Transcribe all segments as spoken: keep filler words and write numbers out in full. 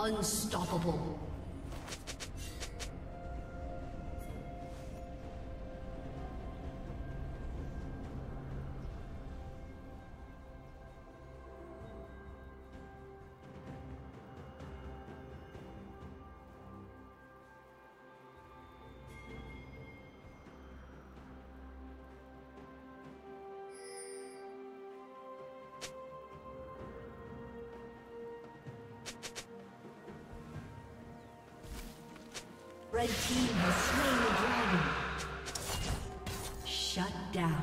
Unstoppable. Red team has slain the dragon. Shut down.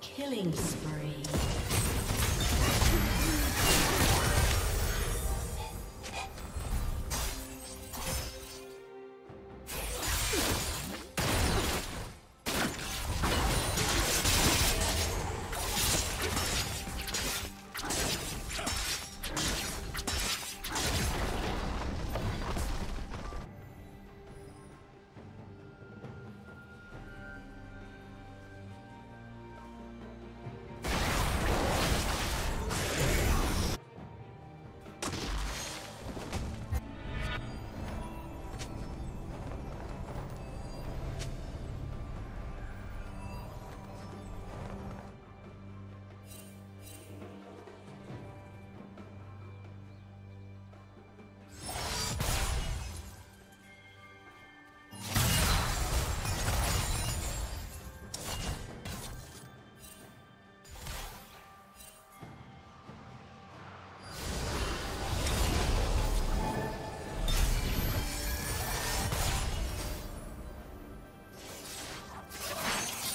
Killing spree.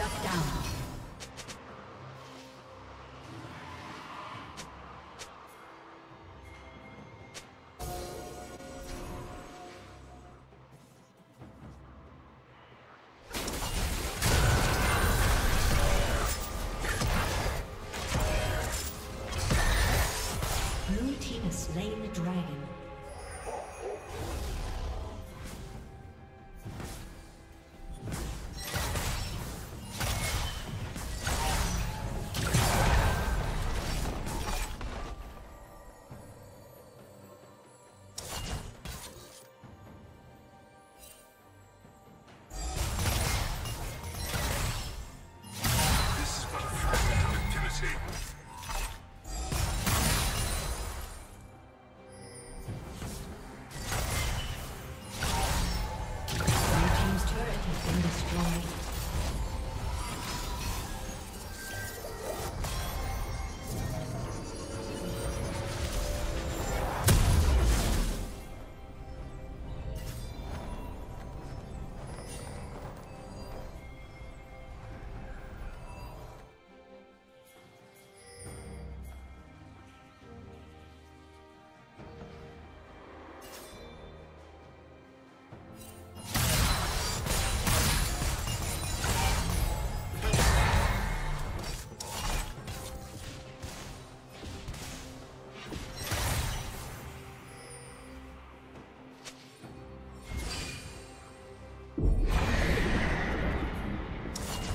Shut down.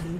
Blue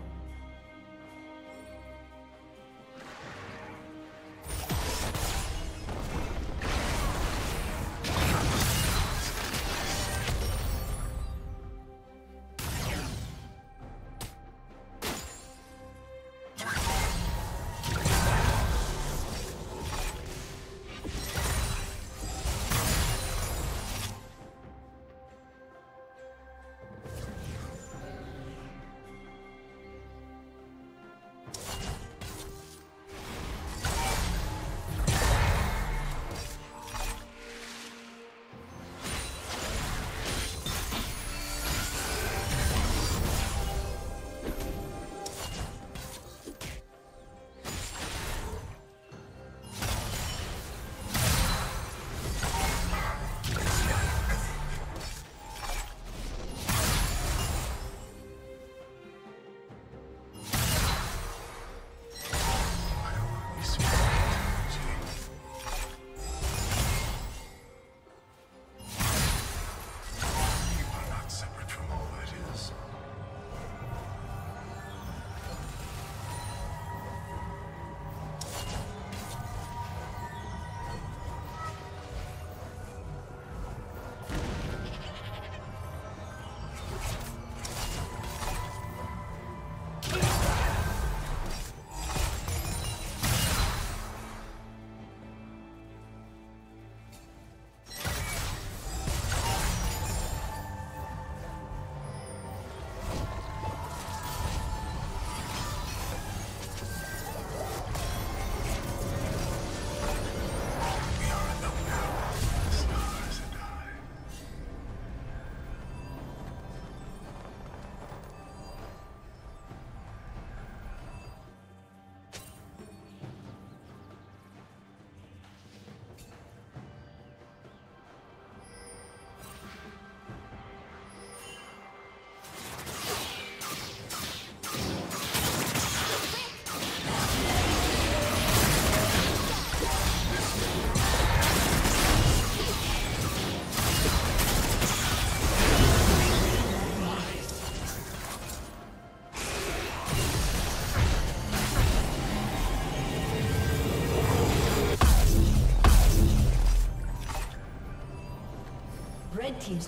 Red team's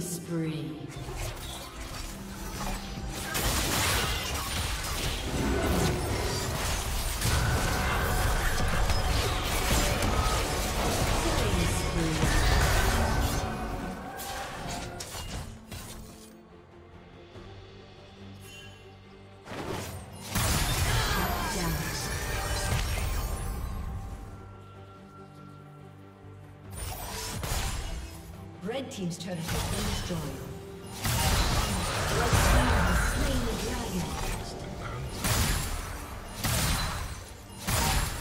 Killing spree. Red team's turret has been destroyed. Red team has slain the dragon.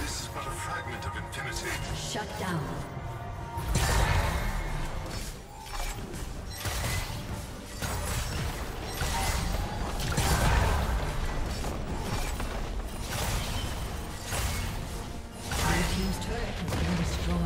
This is but a fragment of infinity. Shut down. Red team's turret has been destroyed.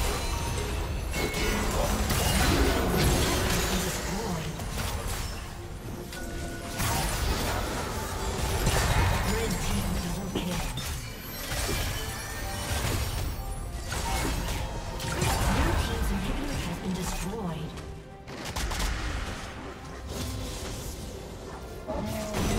Destroyed.